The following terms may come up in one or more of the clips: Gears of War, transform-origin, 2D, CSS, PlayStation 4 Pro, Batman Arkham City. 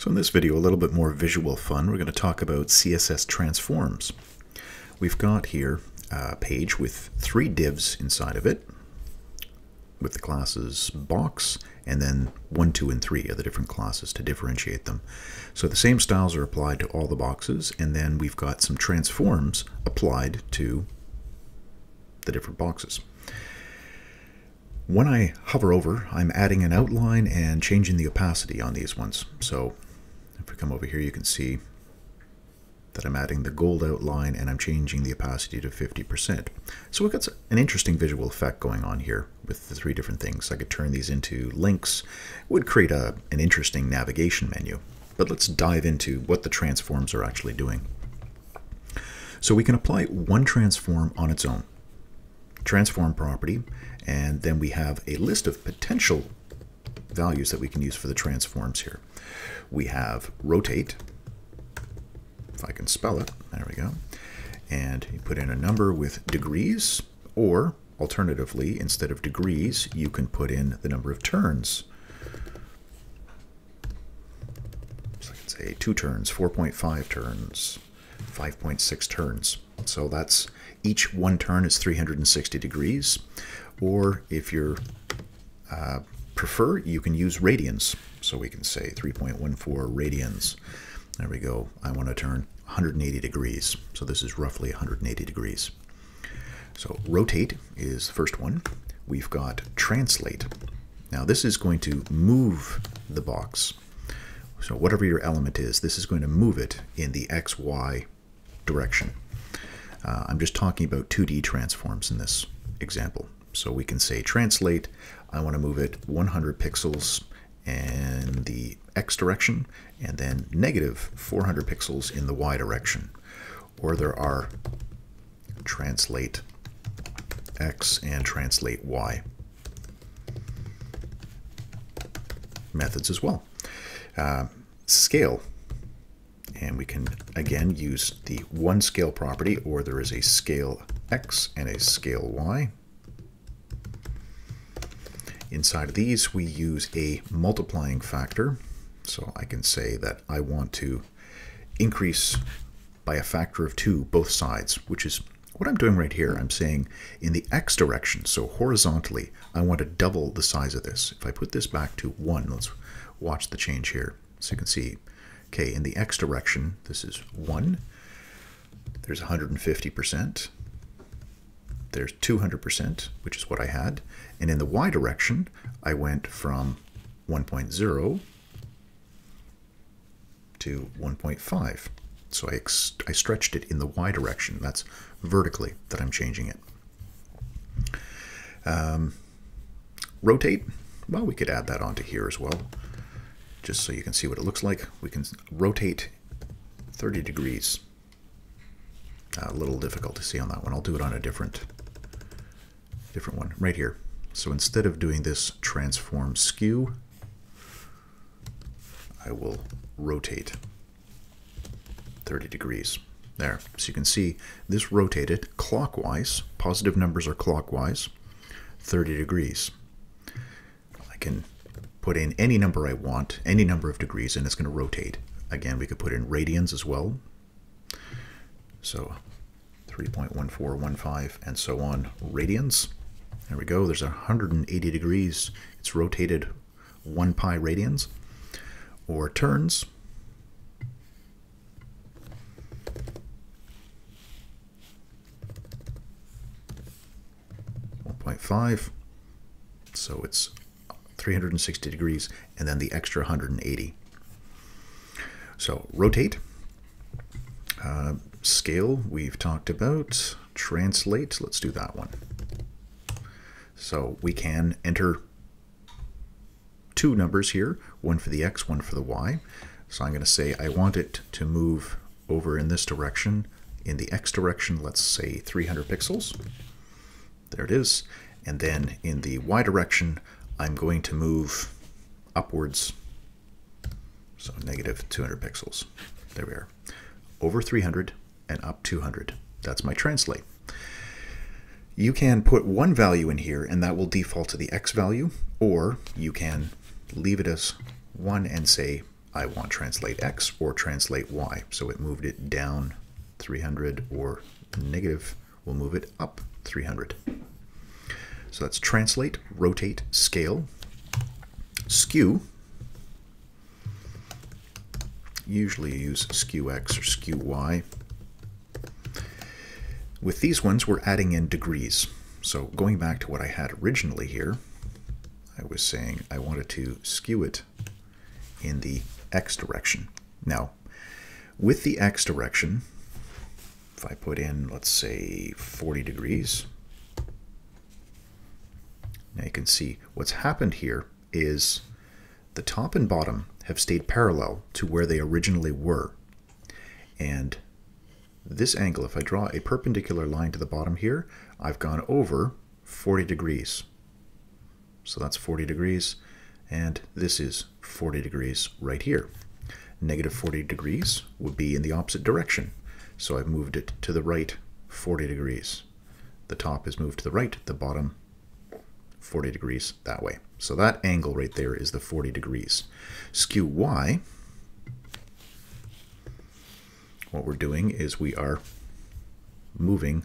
So in this video, a little bit more visual fun, we're going to talk about CSS transforms. We've got here a page with three divs inside of it, with the classes box, and then 1, 2, and 3 are the different classes to differentiate them. So the same styles are applied to all the boxes, and then we've got some transforms applied to the different boxes. When I hover over, I'm adding an outline and changing the opacity on these ones. So if we come over here, you can see that I'm adding the gold outline and I'm changing the opacity to 50%. So we've got an interesting visual effect going on here with the three different things. I could turn these into links. It would create an interesting navigation menu. But let's dive into what the transforms are actually doing. So we can apply one transform on its own. Transform property, and then we have a list of potential values that we can use for the transforms here. We have rotate, if I can spell it, there we go, and you put in a number with degrees, or alternatively, instead of degrees, you can put in the number of turns. So I can say 2 turns, 4.5 turns, 5.6 turns. So that's each one turn is 360 degrees, or if you prefer, you can use radians. So we can say 3.14 radians. There we go. I want to turn 180 degrees. So this is roughly 180 degrees. So rotate is the first one. We've got translate. Now this is going to move the box. So whatever your element is, this is going to move it in the X, Y direction. I'm just talking about 2D transforms in this example. So we can say translate, I want to move it 100 pixels in the X direction, and then negative 400 pixels in the Y direction. Or there are translate X and translate Y methods as well. Scale. And we can, again, use the one scale property, or there is a scale X and a scale Y. Inside of these, we use a multiplying factor. So I can say that I want to increase by a factor of 2 both sides, which is what I'm doing right here. I'm saying in the X direction, so horizontally, I want to double the size of this. If I put this back to 1, let's watch the change here. So you can see, okay, in the X direction, this is 1. There's 150%. There's 200%, which is what I had. And in the Y direction, I went from 1.0 to 1.5. So I stretched it in the Y direction. That's vertically that I'm changing it. Rotate, well, we could add that onto here as well, just so you can see what it looks like. We can rotate 30 degrees. A little difficult to see on that one. I'll do it on a different one right here. So instead of doing this transform skew, I will rotate 30 degrees. There. So you can see this rotated clockwise. Positive numbers are clockwise. 30 degrees. I can put in any number I want, any number of degrees, and it's going to rotate. Again, we could put in radians as well. So 3.1415 and so on, radians. There we go. There's 180 degrees. It's rotated 1 pi radians. Or turns. .5, so it's 360 degrees, and then the extra 180. So rotate, scale we've talked about, translate, let's do that one. So we can enter 2 numbers here, one for the X, one for the Y. So I'm going to say I want it to move over in this direction. In the X direction, let's say 300 pixels. There it is. And then in the Y direction, I'm going to move upwards, so negative 200 pixels. There we are. Over 300 and up 200. That's my translate. You can put one value in here, and that will default to the X value, or you can leave it as 1 and say I want translate X or translate Y. So it moved it down 300, or negative will move it up 300. So that's translate, rotate, scale. Skew, usually you use skew X or skew Y. With these ones, we're adding in degrees. So going back to what I had originally here, I was saying I wanted to skew it in the X direction. Now, with the X direction, if I put in, let's say, 40 degrees, now you can see what's happened here is the top and bottom have stayed parallel to where they originally were. And this angle, if I draw a perpendicular line to the bottom here, I've gone over 40 degrees. So that's 40 degrees, and this is 40 degrees right here. Negative 40 degrees would be in the opposite direction. So I've moved it to the right 40 degrees. The top is moved to the right, the bottom 40 degrees that way. So that angle right there is the 40 degrees. Skew Y, what we're doing is we are moving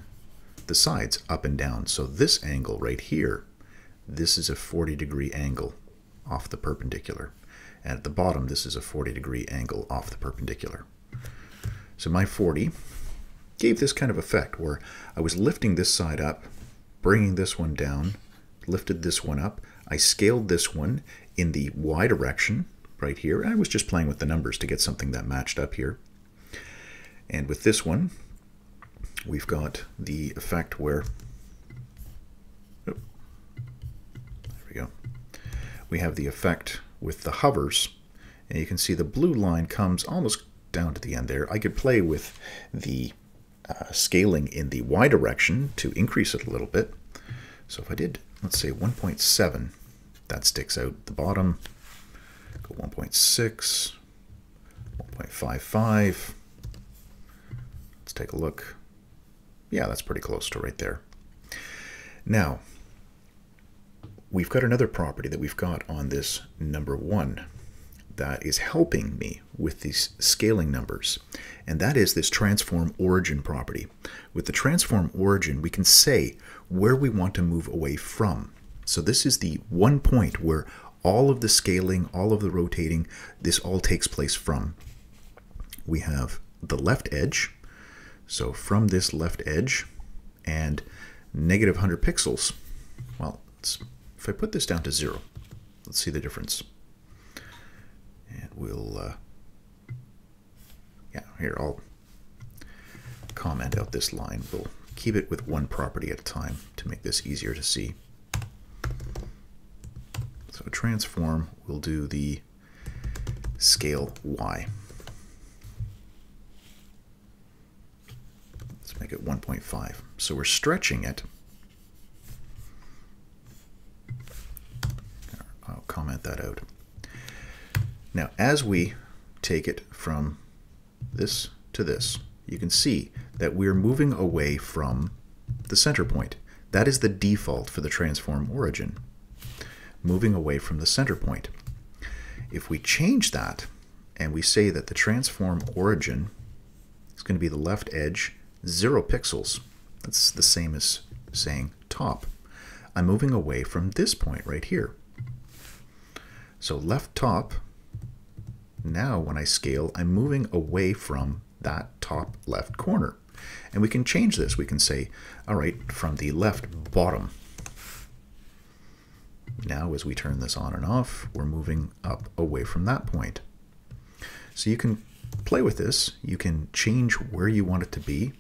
the sides up and down. So this angle right here, this is a 40 degree angle off the perpendicular. And at the bottom, this is a 40 degree angle off the perpendicular. So my 40 gave this kind of effect where I was lifting this side up, bringing this one down, lifted this one up. I scaled this one in the Y direction right here. I was just playing with the numbers to get something that matched up here. And with this one, we've got the effect where, there we go. We have the effect with the hovers, and you can see the blue line comes almost down to the end there. I could play with the scaling in the Y direction to increase it a little bit. So if I did, let's say 1.7, that sticks out the bottom. Go 1.6, 1.55. Let's take a look. Yeah, that's pretty close to right there. Now, we've got another property that we've got on this number one that is helping me with these scaling numbers, and that is this transform origin property. With the transform origin, we can say where we want to move away from. So this is the one point where all of the scaling, all of the rotating, this all takes place from. We have the left edge, so from this left edge, and negative 100 pixels. Well, if I put this down to 0, let's see the difference. And we'll, yeah, here, I'll comment out this line. We'll keep it with one property at a time to make this easier to see. So transform, we'll do the scale Y. Let's make it 1.5. So we're stretching it. I'll comment that out. Now, as we take it from this to this, you can see that we're moving away from the center point. That is the default for the transform origin, moving away from the center point. If we change that and we say that the transform origin is going to be the left edge, 0 pixels, that's the same as saying top. I'm moving away from this point right here. So left top, now when I scale, I'm moving away from that top left corner. And we can change this. We can say, all right, from the left bottom. Now as we turn this on and off, we're moving up away from that point. So you can play with this. You can change where you want it to be.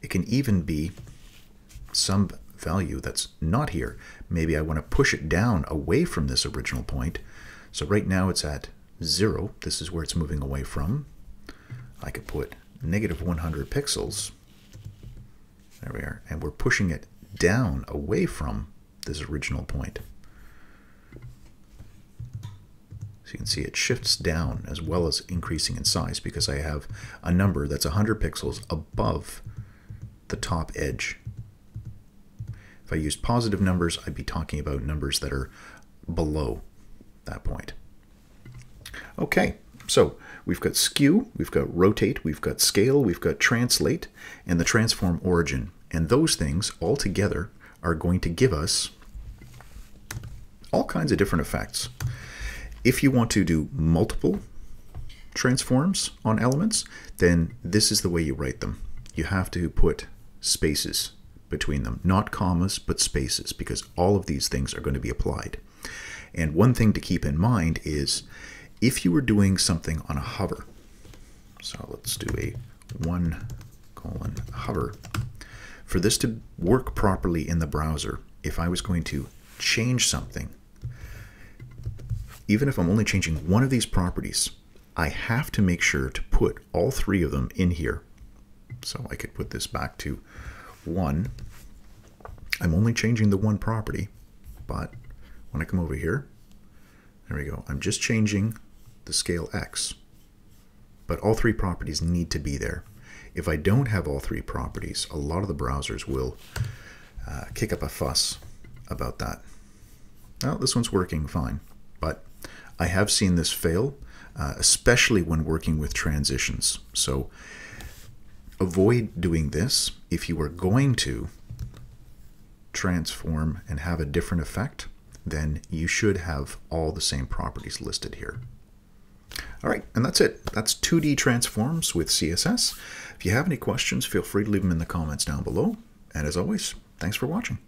It can even be some value that's not here. Maybe I want to push it down away from this original point. So right now it's at 0, this is where it's moving away from. I could put negative 100 pixels, there we are, and we're pushing it down away from this original point. So you can see it shifts down as well as increasing in size because I have a number that's 100 pixels above the top edge. If I used positive numbers, I'd be talking about numbers that are below that point. Okay, So we've got skew, we've got rotate, we've got scale, we've got translate, and the transform origin. And those things all together are going to give us all kinds of different effects. If you want to do multiple transforms on elements, then this is the way you write them. You have to put spaces between them, not commas, but spaces, because all of these things are going to be applied. And one thing to keep in mind is if you were doing something on a hover, so let's do a 1:hover. For this to work properly in the browser, if I was going to change something, even if I'm only changing one of these properties, I have to make sure to put all three of them in here. So I could put this back to 1. I'm only changing the one property, but when I come over here, there we go. I'm just changing the scale X, but all three properties need to be there. If I don't have all three properties, a lot of the browsers will kick up a fuss about that. Now, this one's working fine, but I have seen this fail, especially when working with transitions. So avoid doing this. If you are going to transform and have a different effect, then you should have all the same properties listed here. All right, and that's it. That's 2D transforms with CSS. If you have any questions, feel free to leave them in the comments down below. And as always, thanks for watching.